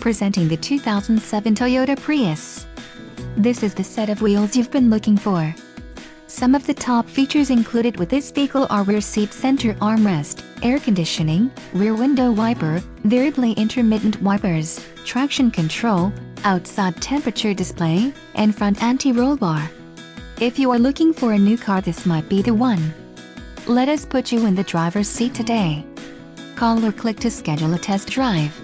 presenting the 2007 Toyota Prius. This is the set of wheels you've been looking for. Some of the top features included with this vehicle are rear seat center armrest, air conditioning, rear window wiper, variably intermittent wipers, traction control, outside temperature display, and front anti-roll bar. If you are looking for a new car, this might be the one. Let us put you in the driver's seat today. Call or click to schedule a test drive.